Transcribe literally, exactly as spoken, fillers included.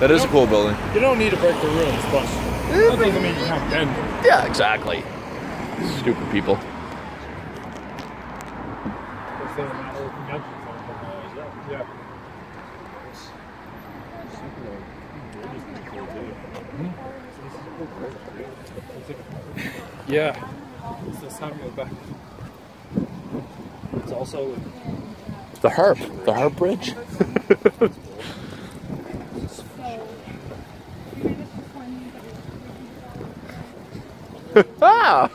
That is a cool building. You don't need to break the rules, but that doesn't mean you have to end it. Yeah, exactly. Stupid people. Yeah. It's this time go back. It's also the harp. The harp bridge. Ah!